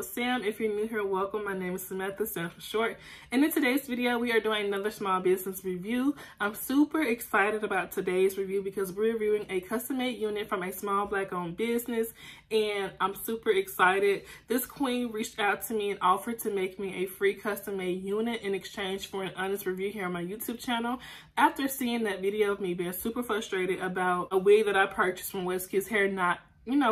with Sam. If you're new here, welcome. My name is Samantha, Sam for short. And in today's video, we are doing another small business review. I'm super excited about today's review because we're reviewing a custom-made unit from a small black-owned business, and I'm super excited. This queen reached out to me and offered to make me a free custom-made unit in exchange for an honest review here on my YouTube channel. After seeing that video of me being super frustrated about a wig that I purchased from West Kiss Hair not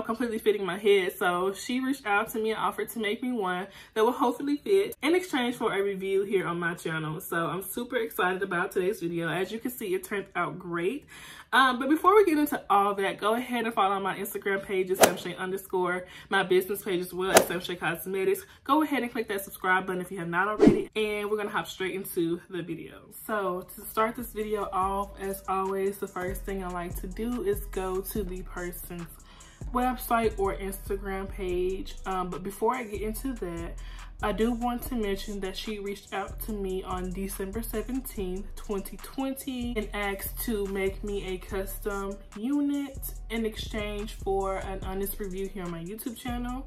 completely fitting my head, so she reached out to me and offered to make me one that will hopefully fit in exchange for a review here on my channel. So I'm super excited about today's video. As you can see, it turned out great. But before we get into all that, go ahead and follow my Instagram page at Sam Shay _, my business page as well at Sam Shay Cosmetics. Go ahead and click that subscribe button if you have not already, and we're gonna hop straight into the video. So to start this video off, as always, the first thing I like to do is go to the person's website or Instagram page, but before I get into that, I do want to mention that she reached out to me on December 17th, 2020 and asked to make me a custom unit in exchange for an honest review here on my YouTube channel.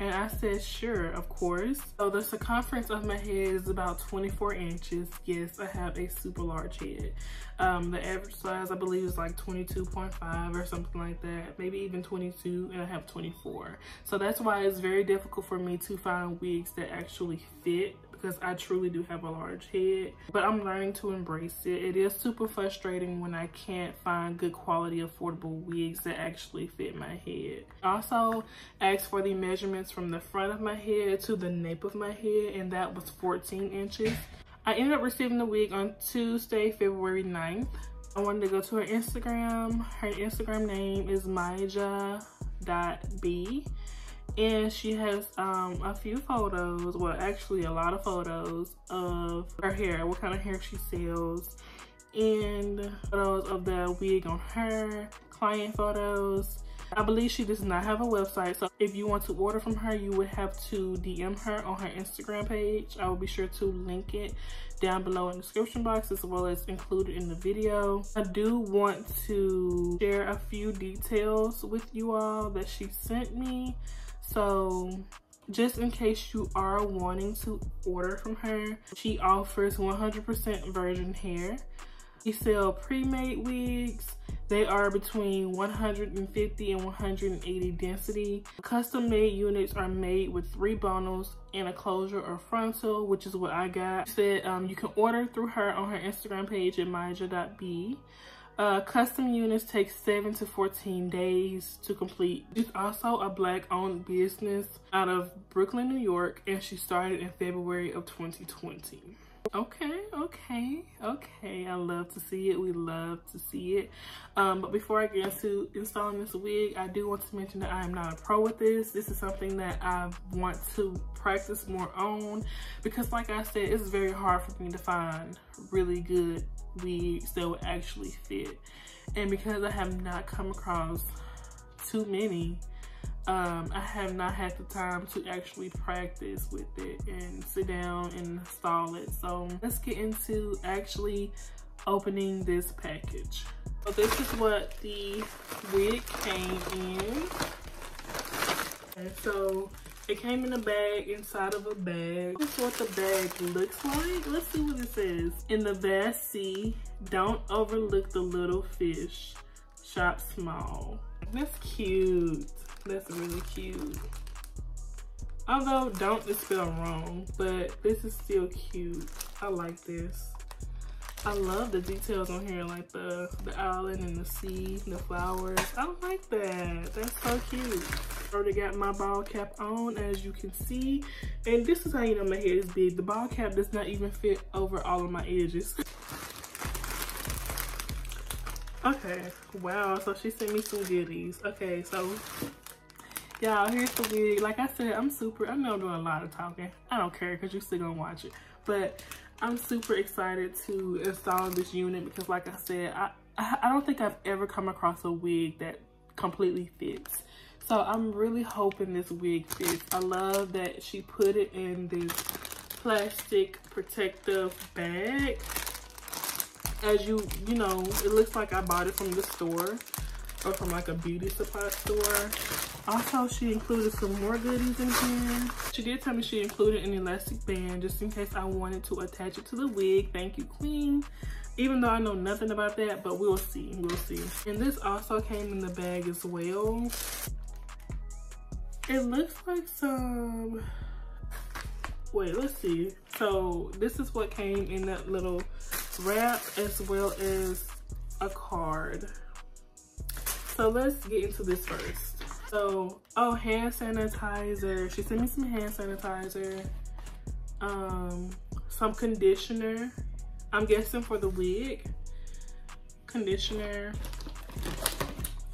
And I said, sure, of course. So the circumference of my head is about 24 inches. Yes, I have a super large head. The average size, I believe, is like 22.5 or something like that, maybe even 22, and I have 24. So that's why it's very difficult for me to find wigs that actually fit, because I truly do have a large head, but I'm learning to embrace it. It is super frustrating when I can't find good quality, affordable wigs that actually fit my head. I also asked for the measurements from the front of my head to the nape of my head, and that was 14 inches. I ended up receiving the wig on Tuesday, February 9th. I wanted to go to her Instagram. Her Instagram name is Mijah.B. And she has a few photos, well, actually a lot of photos of her hair, what kind of hair she sells, and photos of the wig on her, client photos. I believe she does not have a website, so if you want to order from her, you would have to DM her on her Instagram page. I will be sure to link it down below in the description box, as well as included in the video. I do want to share a few details with you all that she sent me. So just in case you are wanting to order from her, she offers 100% virgin hair. She sells pre-made wigs. They are between 150 and 180 density. Custom-made units are made with 3 bundles and a closure or frontal, which is what I got. She said you can order through her on her Instagram page at Mijah.b. Custom units take 7 to 14 days to complete. She's also a black-owned business out of Brooklyn, New York, and she started in February of 2020. Okay, I love to see it. We love to see it. But before I get into installing this wig, I do want to mention that I am not a pro with this. This is something that I want to practice more on, because like I said, it's very hard for me to find really good wigs that will actually fit, and because I have not come across too many, I have not had the time to actually practice with it and sit down and install it. So let's get into actually opening this package. So this is what the wig came in. And so it came in a bag, inside of a bag. This is what the bag looks like. Let's see what it says. In the vast sea, don't overlook the little fish. Shop small. That's cute. That's really cute. Although don't is spelled wrong, but this is still cute. I like this. I love the details on here, like the island and the sea, the flowers. I like that. That's so cute. Already got my ball cap on, as you can see, and this is how you know my hair is big. The ball cap does not even fit over all of my edges. Okay, wow, so she sent me some goodies. Okay, so y'all, here's the wig. Like I said, I know I'm doing a lot of talking. I don't care, because you're still gonna watch it, but I'm super excited to install this unit, because like I said, I don't think I've ever come across a wig that completely fits. So I'm really hoping this wig fits. I love that she put it in this plastic protective bag. As you know, it looks like I bought it from the store, or from like a beauty supply store. Also, she included some more goodies in here. She did tell me she included an elastic band just in case I wanted to attach it to the wig. Thank you, Queen. Even though I know nothing about that, but we'll see, we'll see. And this also came in the bag as well. It looks like some, wait, let's see. So this is what came in that little wrap, as well as a card. So let's get into this first. So, oh, hand sanitizer. She sent me some hand sanitizer, some conditioner. I'm guessing for the wig. Conditioner,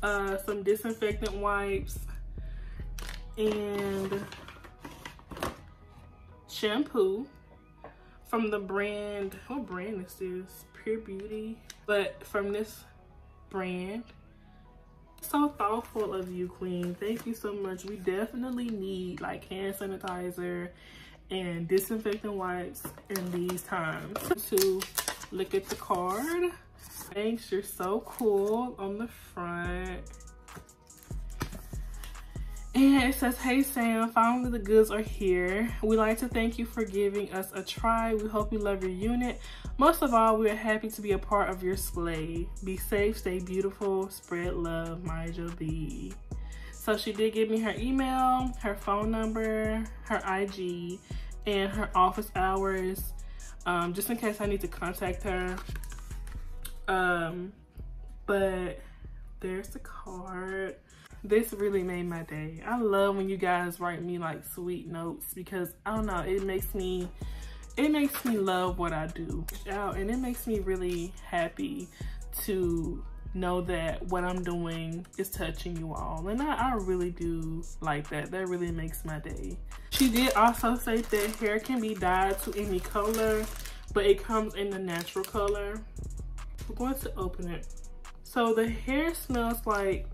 some disinfectant wipes, and shampoo from the brand, what brand is this? Pure Beauty, but from this brand. So thoughtful of you, Queen. Thank you so much. We definitely need like hand sanitizer and disinfectant wipes in these times. To look at the card. Thanks, you're so cool on the front. And it says, hey Sam, finally the goods are here. We'd like to thank you for giving us a try. We hope you love your unit. Most of all, we are happy to be a part of your sleigh. Be safe, stay beautiful, spread love, Mijah B. So she did give me her email, her phone number, her IG, and her office hours, just in case I need to contact her. But there's the card. This really made my day. I love when you guys write me like sweet notes, because I don't know, it makes me love what I do. And it makes me really happy to know that what I'm doing is touching you all. And I really do like that. That really makes my day. She did also say that hair can be dyed to any color, but it comes in the natural color. We're going to open it. So the hair smells like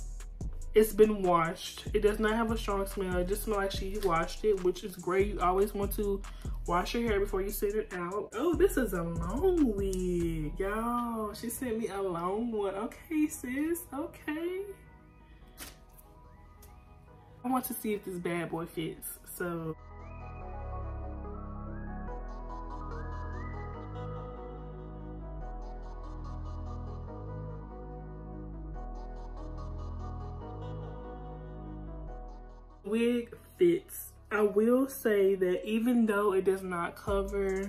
it's been washed. It does not have a strong smell. It just smells like she washed it, which is great. You always want to wash your hair before you send it out. Oh, this is a long wig, y'all. She sent me a long one. Okay, sis, okay. I want to see if this bad boy fits, so. Wig fits. I will say that even though it does not cover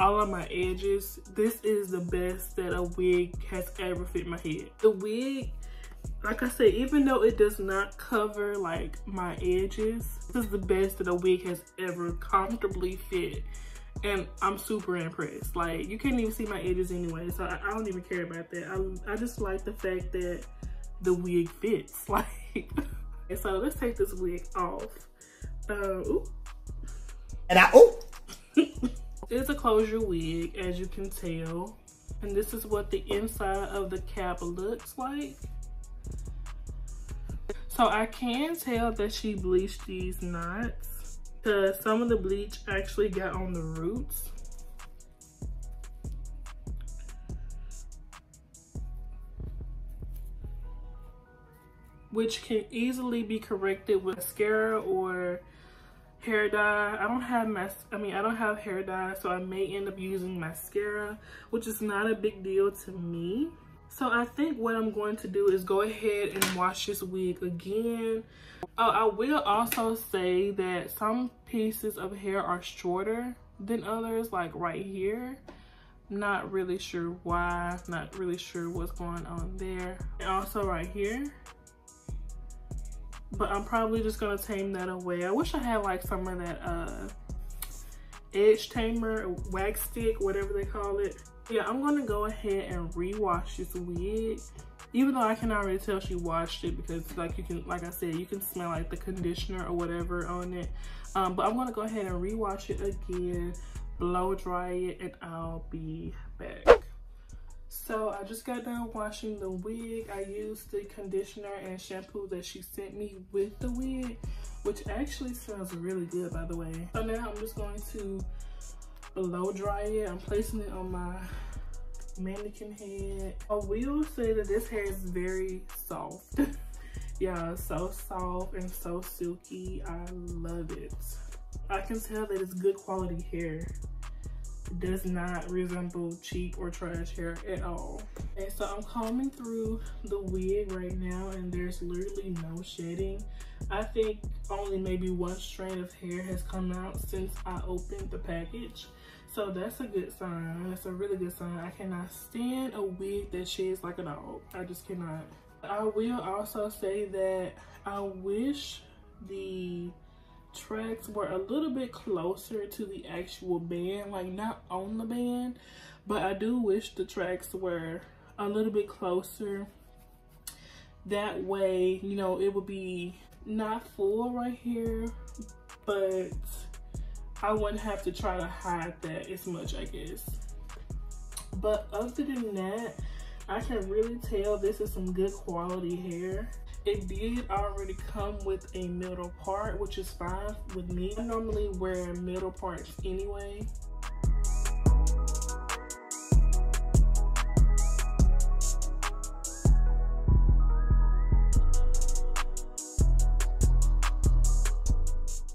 all of my edges, this is the best that a wig has ever fit my head. The wig, like I said, even though it does not cover like my edges, this is the best that a wig has ever comfortably fit. And I'm super impressed. Like, you can't even see my edges anyway, so I don't even care about that. I just like the fact that the wig fits. Like, and so let's take this wig off. Ooh. And I, ooh. It's a closure wig, as you can tell. And this is what the inside of the cap looks like. So I can tell that she bleached these knots, because some of the bleach actually got on the roots. Which can easily be corrected with mascara or hair dye. I don't have hair dye, so I may end up using mascara, which is not a big deal to me. So I think what I'm going to do is go ahead and wash this wig again. Oh, I will also say that some pieces of hair are shorter than others, like right here. Not really sure why, not really sure what's going on there. And also right here. But I'm probably just gonna tame that away. I wish I had like some of that edge tamer, wax stick, whatever they call it. Yeah, I'm gonna go ahead and rewash this wig. Even though I can already tell she washed it, because like you can, like I said, you can smell like the conditioner or whatever on it. But I'm gonna go ahead and rewash it again, blow dry it, and I'll be back. So I just got done washing the wig. I used the conditioner and shampoo that she sent me with the wig, which actually smells really good, by the way. So now I'm just going to blow dry it. I'm placing it on my mannequin head. I will say that this hair is very soft. Y'all, so soft and so silky. I love it. I can tell that it's good quality hair. It does not resemble cheap or trash hair at all. And so I'm combing through the wig right now, and there's literally no shedding. I think only maybe one strand of hair has come out since I opened the package. So that's a good sign. That's a really good sign. I cannot stand a wig that sheds like a dog. I just cannot. I will also say that I wish the tracks were a little bit closer to the actual band, like not on the band, but I do wish the tracks were a little bit closer. That way, you know, it would be not full right here, but I wouldn't have to try to hide that as much, I guess. But other than that, I can really tell this is some good quality hair. It did already come with a middle part, which is fine with me. I normally wear middle parts anyway.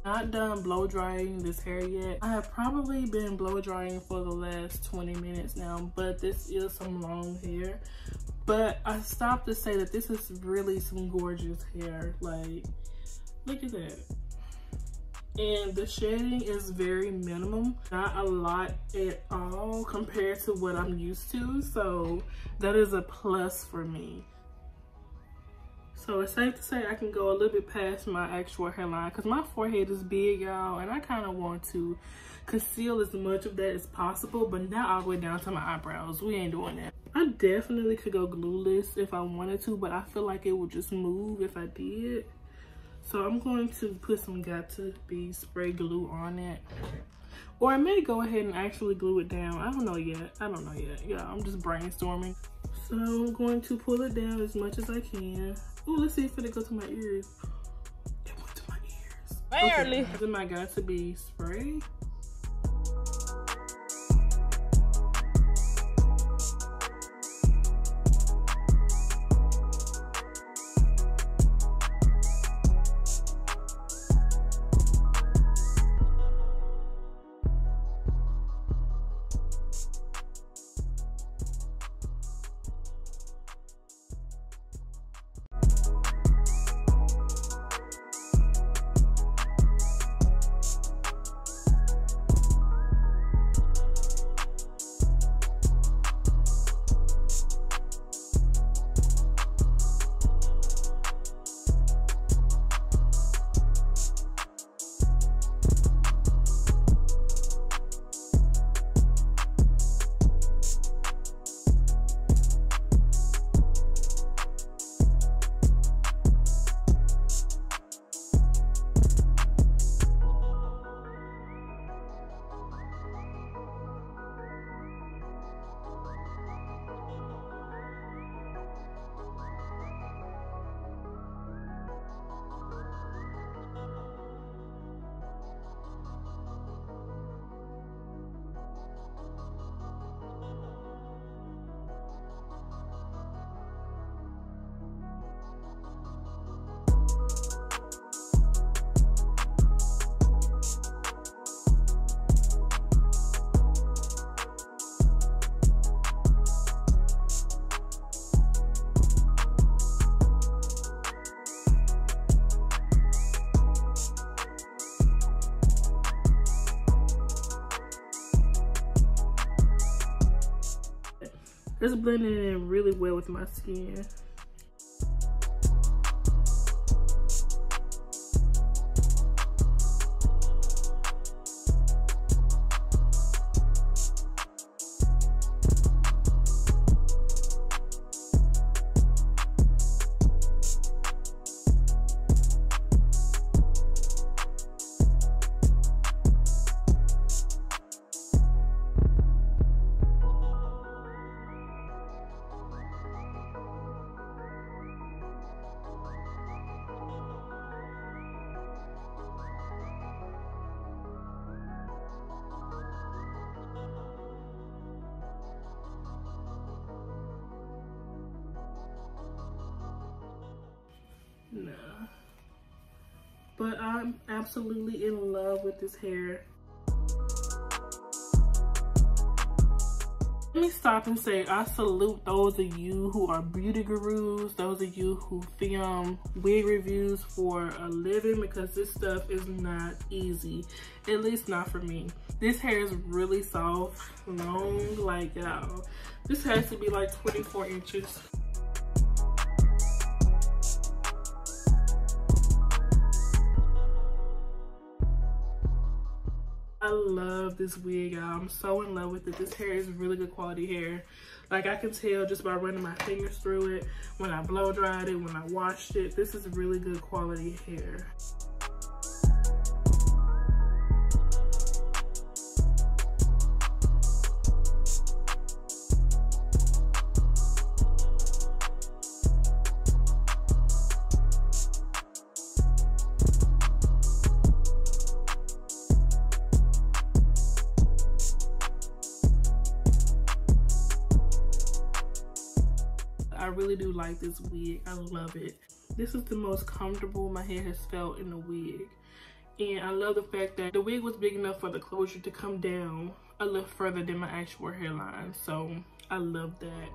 Not done blow drying this hair yet. I have probably been blow drying for the last 20 minutes now, but this is some long hair. But I stopped to say that this is really some gorgeous hair. Like, look at that. And the shedding is very minimum, not a lot at all compared to what I'm used to. So that is a plus for me. So it's safe to say I can go a little bit past my actual hairline because my forehead is big, y'all, and I kind of want to conceal as much of that as possible, but not all the way down to my eyebrows. We ain't doing that. I definitely could go glueless if I wanted to, but I feel like it would just move if I did. So I'm going to put some Got2b spray glue on it. Or I may go ahead and actually glue it down. I don't know yet. I don't know yet. Yeah, I'm just brainstorming. So I'm going to pull it down as much as I can. Oh, let's see if it goes to my ears. It went to my ears. Barely. Okay, then I got to be spray. It's blending in really well with my skin. but I'm absolutely in love with this hair. Let me stop and say I salute those of you who are beauty gurus, those of you who film wig reviews for a living, because this stuff is not easy, at least not for me. This hair is really soft, long, like y'all. This has to be like 24 inches. I love this wig, y'all. I'm so in love with it. This hair is really good quality hair. Like, I can tell just by running my fingers through it, when I blow dried it, when I washed it, this is really good quality hair. I really do like this wig. I love it. This is the most comfortable my hair has felt in a wig. And I love the fact that the wig was big enough for the closure to come down a little further than my actual hairline. So I love that.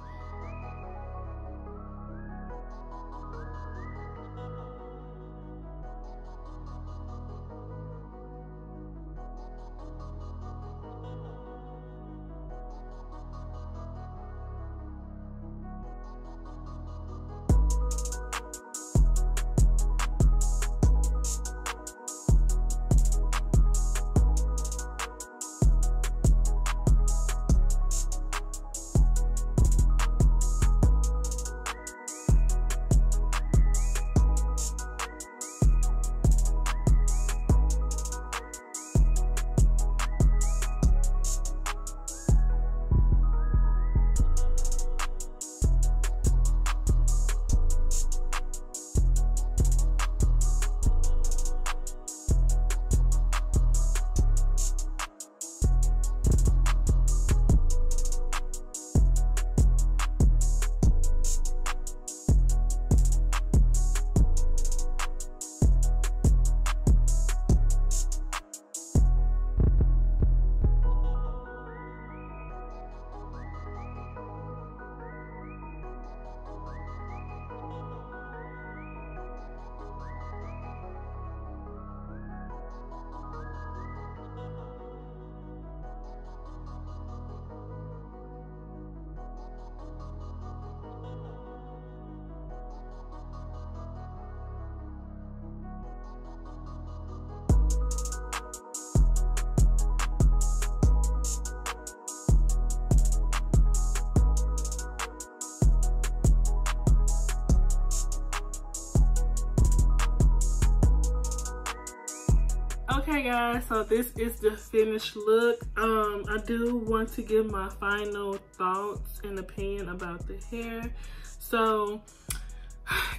Okay guys, so this is the finished look. I do want to give my final thoughts and opinion about the hair. So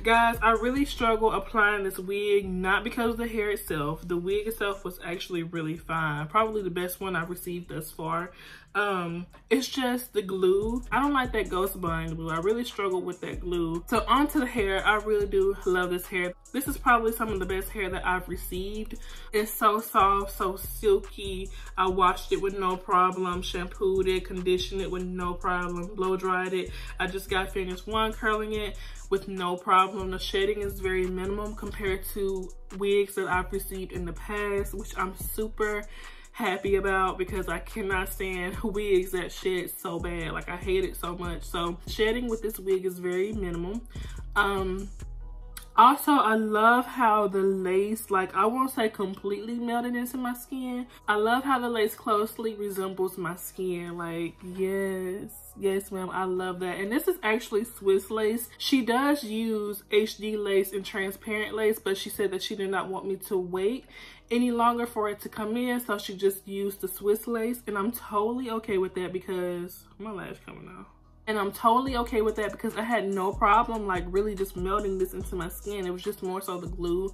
guys, I really struggle applying this wig, not because of the hair itself. The wig itself was actually really fine, probably the best one I've received thus far. It's just the glue. I don't like that ghost bond glue. I really struggle with that glue. So onto the hair, I really do love this hair. This is probably some of the best hair that I've received. It's so soft, so silky. I washed it with no problem, shampooed it, conditioned it with no problem, blow dried it. I just got finished one curling it with no problem. The shedding is very minimum compared to wigs that I've received in the past, which I'm super happy about, because I cannot stand wigs that shed so bad. Like, I hate it so much. So shedding with this wig is very minimal. Also, I love how the lace, like, I won't say completely melted into my skin. I love how the lace closely resembles my skin. Like, yes ma'am, I love that. And this is actually Swiss lace. She does use HD lace and transparent lace, but she said that she did not want me to wait any longer for it to come in, so she just used the Swiss lace, and I'm totally okay with that because my lash coming out. And I'm totally okay with that because I had no problem like really just melting this into my skin. It was just more so the glue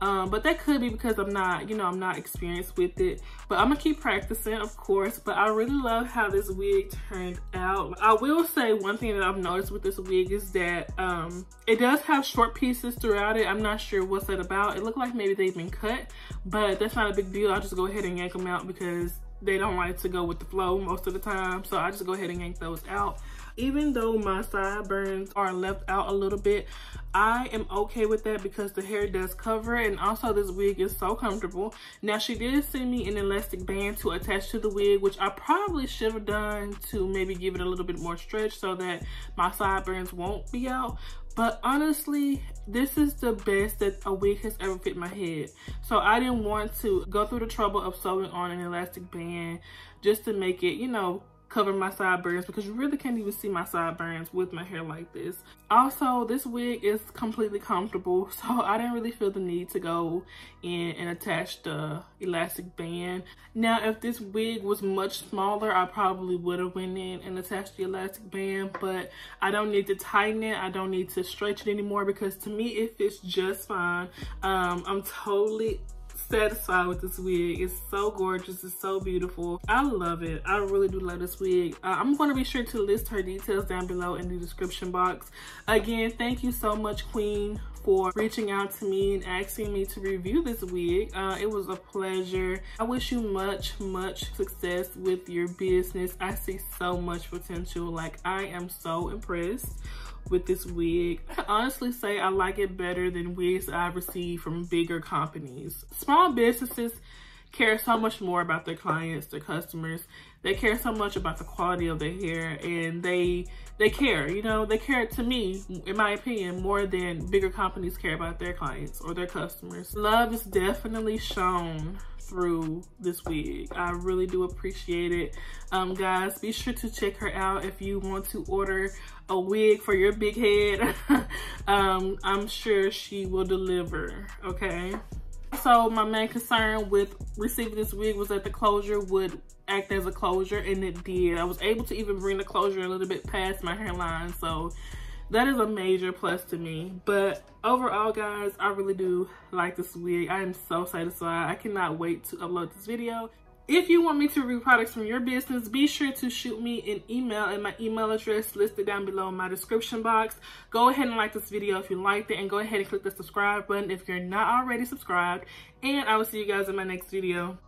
But that could be because I'm not, I'm not experienced with it. But I'm gonna keep practicing, of course. But I really love how this wig turned out. I will say one thing that I've noticed with this wig is that it does have short pieces throughout it. I'm not sure what's that about. It looked like maybe they've been cut, but that's not a big deal. I'll just go ahead and yank them out because they don't want it to go with the flow most of the time. So I just go ahead and yank those out. Even though my sideburns are left out a little bit, I am okay with that because the hair does cover it, and also this wig is so comfortable. Now, she did send me an elastic band to attach to the wig, which I probably should have done to maybe give it a little bit more stretch so that my sideburns won't be out. But honestly, this is the best that a wig has ever fit my head. So I didn't want to go through the trouble of sewing on an elastic band just to make it, cover my sideburns, because you really can't even see my sideburns with my hair like this. Also, this wig is completely comfortable, so I didn't really feel the need to go in and attach the elastic band. Now, if this wig was much smaller, I probably would have went in and attached the elastic band, but I don't need to tighten it. I don't need to stretch it anymore because to me, it fits just fine. I'm totally satisfied with this wig. It's so gorgeous. It's so beautiful. I love it. I really do love this wig. I'm going to be sure to list her details down below in the description box. Again, thank you so much, Queen, for reaching out to me and asking me to review this wig. It was a pleasure. I wish you much success with your business. I see so much potential. Like, I am so impressed with this wig. I honestly say I like it better than wigs I've received from bigger companies. Small businesses care so much more about their clients, their customers. They care so much about the quality of their hair, and they care, they care, to me, in my opinion, more than bigger companies care about their clients or their customers. Love is definitely shown through this wig. I really do appreciate it. Guys, be sure to check her out if you want to order a wig for your big head. I'm sure she will deliver, okay? So my main concern with receiving this wig was that the closure would act as a closure, and it did. I was able to even bring the closure a little bit past my hairline, so that is a major plus to me. But overall, guys, I really do like this wig. I am so satisfied. I cannot wait to upload this video. If you want me to review products from your business, be sure to shoot me an email at my email address listed down below in my description box. Go ahead and like this video if you liked it, and go ahead and click the subscribe button if you're not already subscribed. And I will see you guys in my next video.